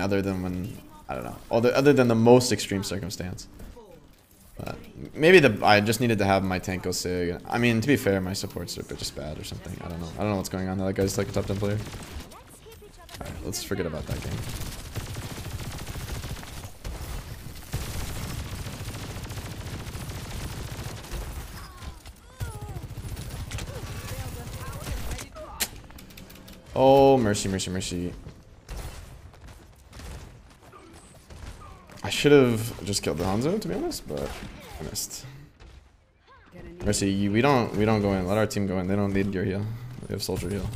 other than when, I don't know, other than the most extreme circumstance. But maybe I just needed to have my tank go sig. I mean, to be fair, my supports are just bad or something. I don't know. I don't know what's going on. That guy's like a top 10 player. Alright, let's forget about that game. Oh, mercy, mercy, mercy. I should have just killed the Hanzo, to be honest, but I missed. Mercy, we don't go in. Let our team go in. They don't need your heal. We have Soldier heal.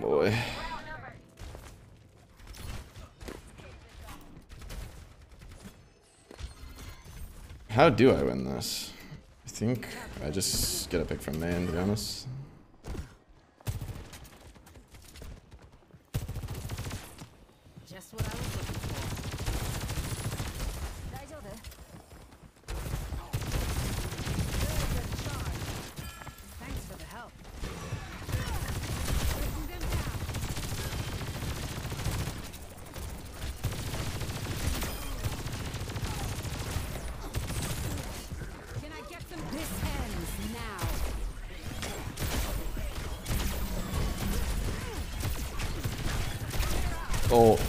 Boy. How do I win this? I think I just get a pick from man, to be honest. Just what I was looking for. Thanks for the help. Oh. Okay.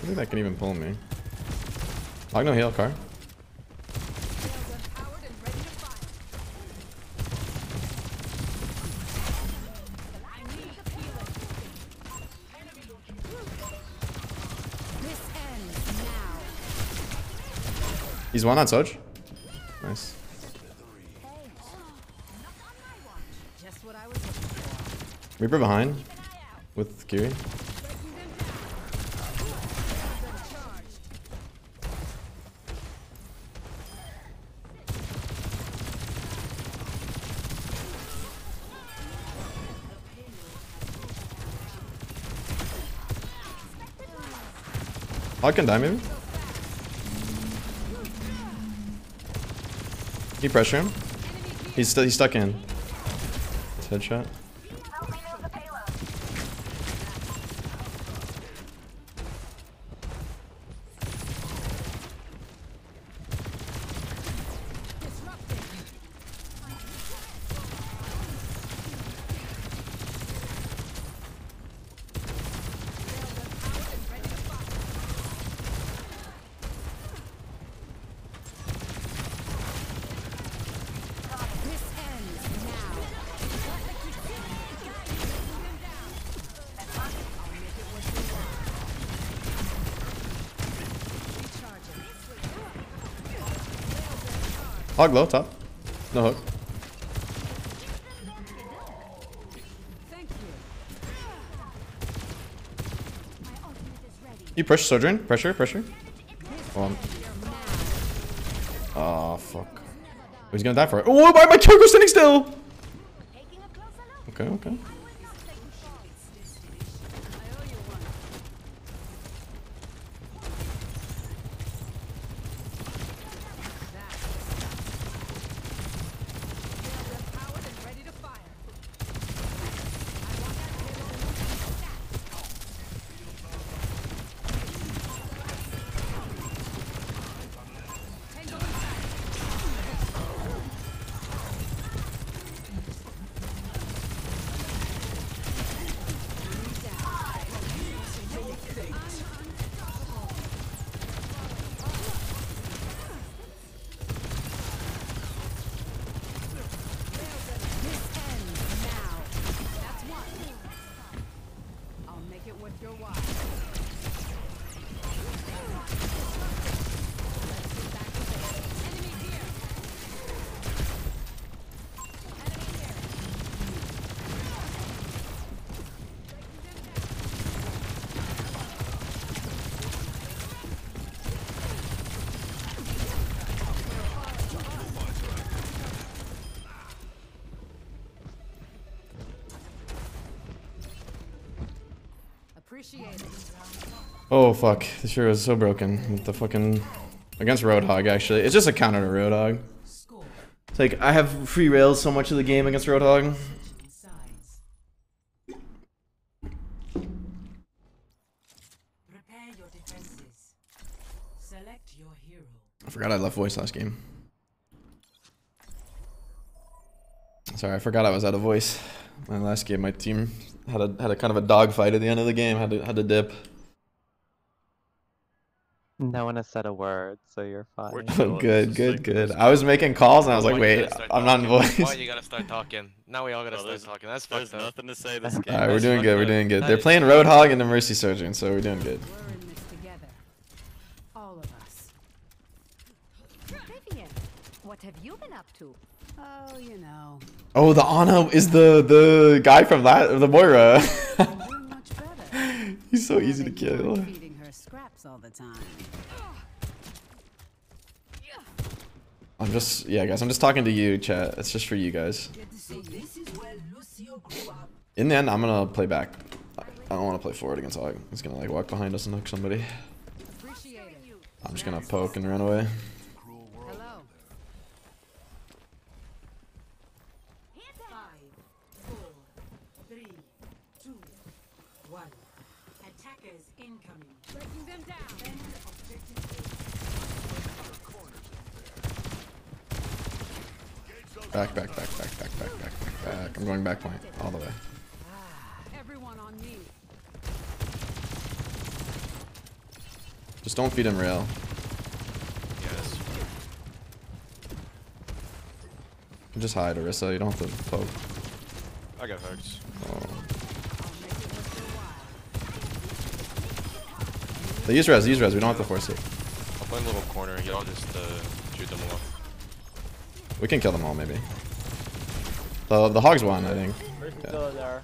I think that can even pull me. I no heal car. He's one on Soj. Nice. Reaper behind with Kiri. I can die maybe. Keep pressure him. He's stuck in. It's headshot. Hog low, top. No hook. You push, Sojourn. Pressure, pressure. Hold on. Oh, fuck. He's gonna die for it. Oh, my Kyoko's standing still! Okay, okay. Oh fuck, this sure was so broken with the fucking... Against Roadhog, actually. It's just a counter to Roadhog. It's like, I have free rails so much of the game against Roadhog. I forgot I left voice last game. Sorry, I forgot I was out of voice. My last game, my team had a kind of a dogfight at the end of the game, had to dip. No one has said a word, so you're fine. Oh, good, good, good. I was making calls and I was like, wait, I'm not in voice. Why you gotta start talking? Now we all gotta start talking. That's fucked up. There's nothing to say this game. Alright, we're doing good, we're doing good. They're playing Roadhog and the Mercy Surgeon, so we're doing good. We're in this together. All of us. Vivian, what have you been up to? Oh, you know. Oh, the Ana is the guy from the Moira. He's so easy to kill. All the time. I'm just, yeah, guys, I'm just talking to you, chat. It's just for you guys. In the end, I'm gonna play back. I don't want to play forward against Hog. He's gonna like walk behind us and hook somebody. I'm just gonna poke and run away. Back, back, back, back, back, back, back, back, back. I'm going back point all the way. Everyone on me. Just don't feed him rail. Yes. Just hide, Orisa. You don't have to poke. I got hugs. Oh. They use res. Use res. We don't have to force it. I'll play a little corner. And y'all just shoot them off. We can kill them all, maybe. The Hog's won, I think. Yeah.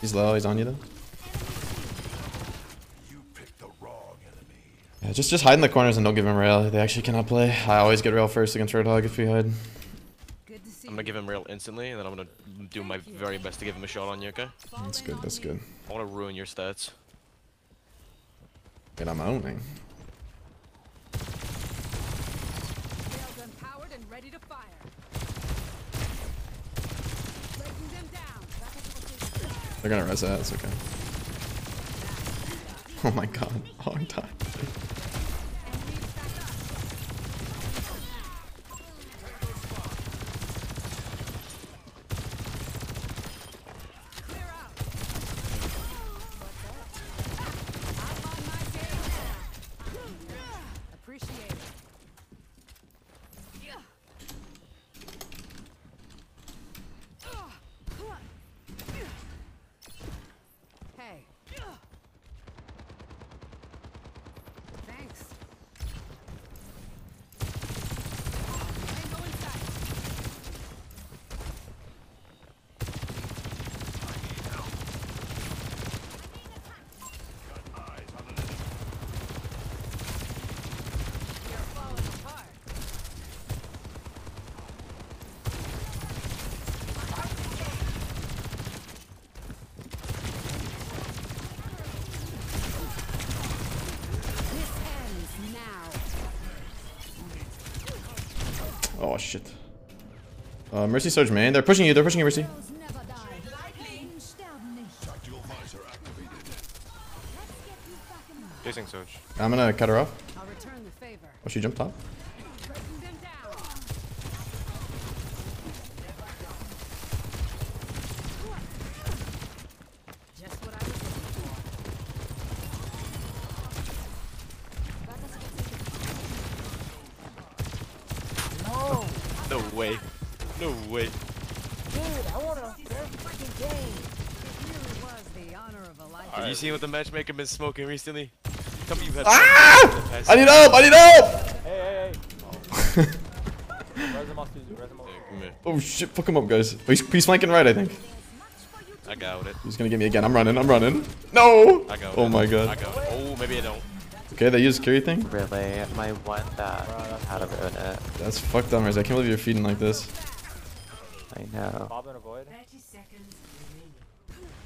He's low. He's on you, though. Yeah, just hide in the corners and don't give him rail. They actually cannot play. I always get rail first against Roadhog if we hide. I'm gonna give him rail instantly, and then I'm gonna do my very best to give him a shot on you, okay? That's good. That's good. I wanna ruin your stats. And I'm owning. They're gonna res that, it's okay. Oh my god, long time. Oh shit. Mercy, Surge, man. They're pushing you. They're pushing you, Mercy. Chasing Surge. I'm gonna cut her off. Oh, she jumped top. No way. No way. Dude, I want to play a fucking game. It really was the honor of a lifetime. Have you seen what the matchmaker been smoking recently? Tell me you've had I need help! I need help! Hey, hey, hey. Oh shit, fuck him up, guys. He's flanking right, I think. I got it. He's gonna get me again. I'm running, I'm running. No! I got it. Oh my god. I got it. Oh, maybe I don't. Okay, they use carry thing? Really? My one that had to ruin it. That's fucked up, Mercy. I can't believe you're feeding like this. I know. I'm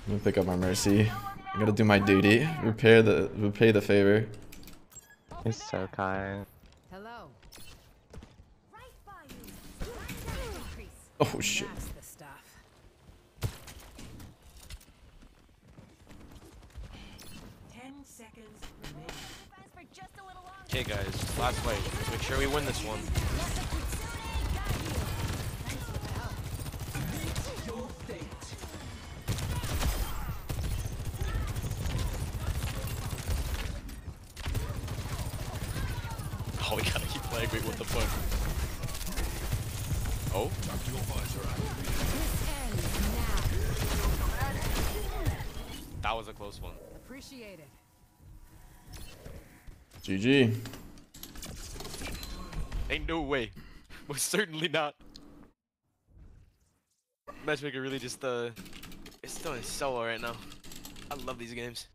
gonna pick up my Mercy. I gotta do my duty. Repay the favor. He's so kind. Hello. Oh shit. Hey guys, last fight. Make sure we win this one. Oh, we gotta keep playing. Wait, what the fuck? Oh? That was a close one. Appreciate it. GG. Ain't no way. Well, certainly not. Matchmaker really just it's still in solo right now. I love these games.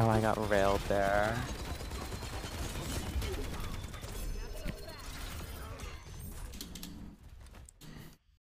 Oh, I got railed there.